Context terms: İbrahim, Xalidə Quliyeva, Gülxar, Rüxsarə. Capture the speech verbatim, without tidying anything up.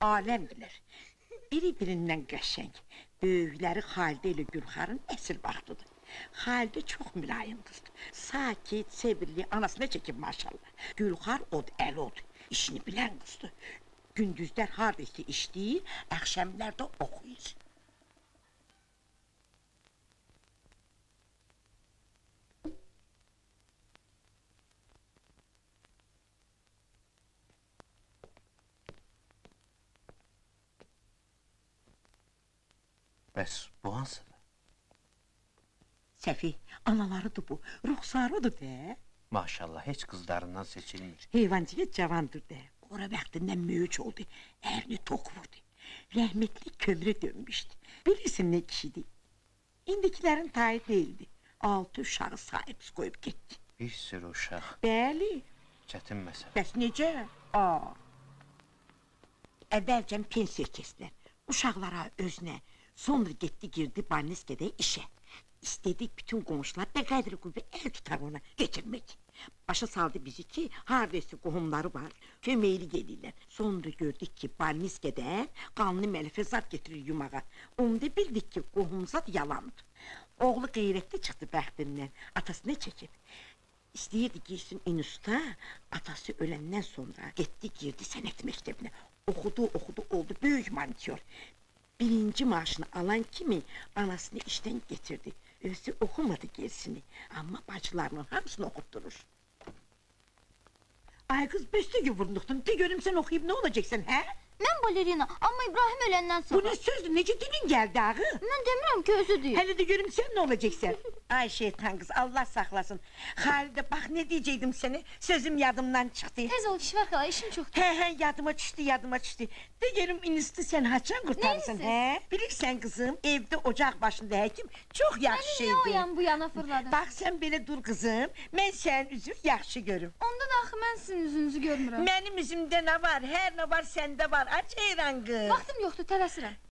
alem bilir. Biri-birinden qəşəng, böyükləri Xalidə ilə Gülxarın əsl vaxtıdır. Xalidə çox mülayim qızdır. Sakit, sevirli, anasına çəkib maşallah. Gülxar od, əl od, işini bilən qızdır. Gündüzlər harda ki işləyir, əxşəmlər də oxuyur. Bəs bu hansıdır? Səfi, analarıdır bu, ruxsarıdır də. Maşallah, heç qızlarından seçilmir. Heyvancıya cavandır də. Qora bəxtindən möyüç oldu, ərini tok vurdu. Rəhmətli kömrə dönmüşdü. Bilirsin nə kişidir? İndikilərin tayı deyildi. Altı uşağı sahibsiz qoyub getdi. Bir sürü uşaq. Bəli. Çətin məsələ. Bəs necə? Aa. Əvvəlcəm pensiya kəsdilər. Uşaqlara özünə. Sonra getdi, girdi Banniskədə işə. İstədik bütün qonşular da qədri qüvvə əl tutar ona geçirmək. Başa saldı bizi ki, hardaysa qohumları var, köməkli gelirlər. Sonra gördük ki, Banniskədə qanlı məlifə zat getirir yumağa. Onda bildik ki, qohum zat yalandı. Oğlu qeyrətdə çıxdı bəxtindən, atasını çəkib. İstəyirdi girsin inüsta, atası öləndən sonra getdi, girdi sənət məktəbinə. Oxudu, oxudu, oldu, böyük manityor. Birinci maaşını alan kimi anasını işten getirdi. Özü okumadı gerisini, ama bacılarının hamısını okutturur. Ay kız, beşte gibi vurundukdun, de görüm sen okuyup ne olacaksın he? Ben balerina, ama İbrahim ölenden sonra... Bu ne sözdür, nece dilin geldi ağı? Ben demirəm ki, özü deyim. Hele de görüm sen ne olacaksın? Ay şeytan kız, Allah saklasın. Halide bak ne diyecektim seni, sözüm yadımdan çıktı. Tez ol, iş var kala, işim çoktu. He he, yadıma çüştü, yadıma çüştü. De görüm inüstü sen haçan kurtarsın he? Bilirsen kızım, evde ocak başında hekim çok yaxşı şeydi. Beni niye o yan bu yana fırladın? Bak sen böyle dur kızım, ben senin üzür yaxşı görüm. Ondan axı ben sizin üzünüzü görmürəm. Benim üzümde ne var, her ne var sende var. Aç eyran kız. Vaxtım yoxdur, tələsirəm.